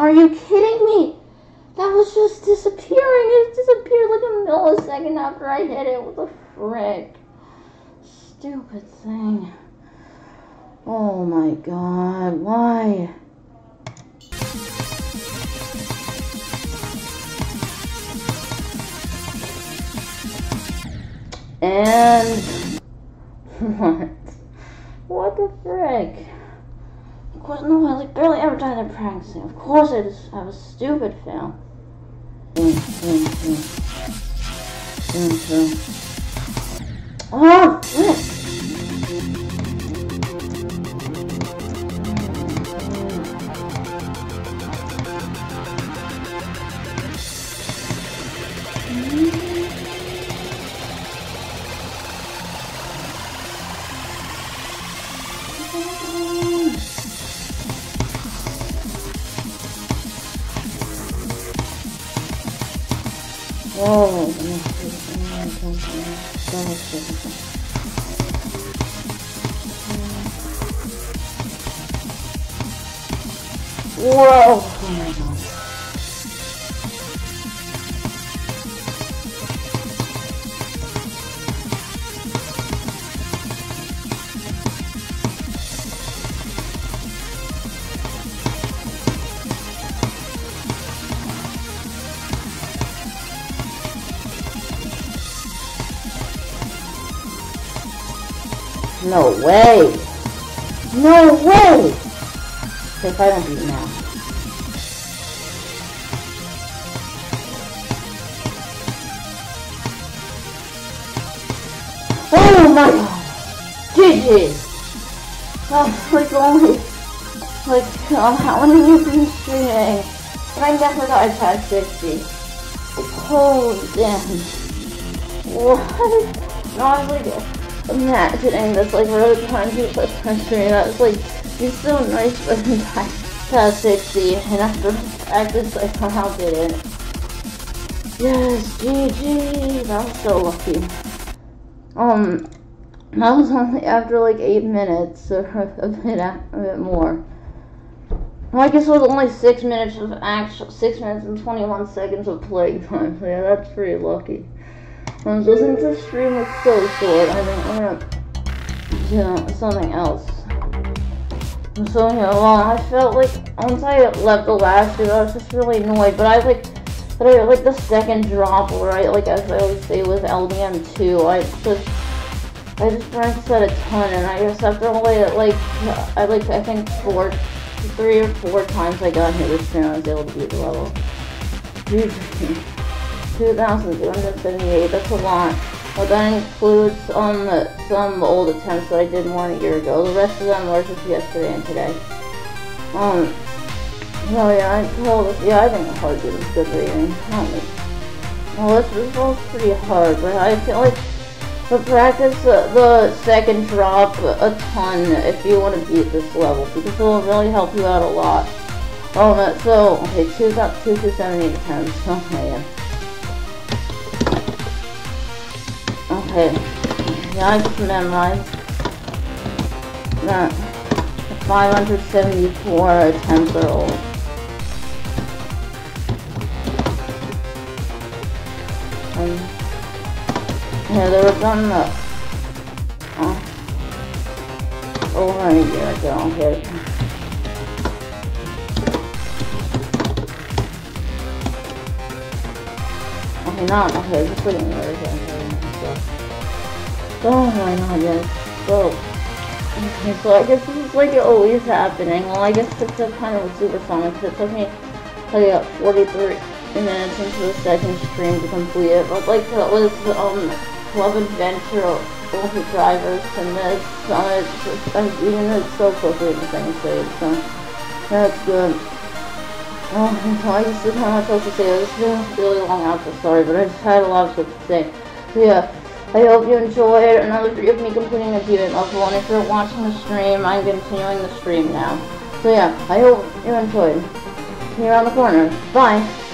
Are you kidding me? That was just disappearing. It disappeared like a millisecond after I hit it. What the frick? Stupid thing. Oh my god, why? And what the frick? Of course, no, I like barely ever done it practicing. Of course, I just have a stupid fail. Oh, frick! Whoa! Oh my god. No way! No way! If I don't beat now. Oh my god! GG! That's like only... Like, how many of you been streaming? But I never thought I'd pass 60. Holy damn. What? No, I'm like... imagining this like really crunchy plus country and that was like it's so nice but in fact past 60 and after practice I somehow did it. Yes, GG, that was so lucky. That was only after like 8 minutes or a bit more. Well, I guess it was only 6 minutes of actual 6 minutes and 21 seconds of playing time, so yeah, that's pretty lucky. Since this stream was so short, I think I'm gonna do something else. So, you know, I felt like once I left the last stream, I was just really annoyed. But I like the second drop, right? Like as I always say with LDM2, I just practiced that a ton, and I just after only I think three or four times I got hit with spin, I was able to beat the level. 2,278, that's a lot. But that includes some old attempts that I did more than a year ago. The rest of them were just yesterday and today. So yeah, I think the hard game is good rating. Well, this one's pretty hard, but I feel like the practice the second drop a ton if you want to beat this level, because it will really help you out a lot. So, okay, 2,278 attempts, oh yeah. Okay, yeah, I just memorized that 574 attempts are old. Yeah, they were done over a year ago. Okay. Okay, not okay, just put it in there again. Oh my god, yes. So, okay, so I guess this is like always happening. Well, I guess it's a kind of a supersonic, because it took me like 43 minutes into the second stream to complete it. But like that was Club Adventure, Ultra Drivers, and this even though it's so close to the second stage, so that's good. So I just didn't have much else to say. It was really long outro, sorry, but I just had a lot of stuff to say. So yeah. I hope you enjoyed another video of me completing a demon level, and if you're watching the stream, I'm continuing the stream now. So yeah, I hope you enjoyed. See you around the corner. Bye!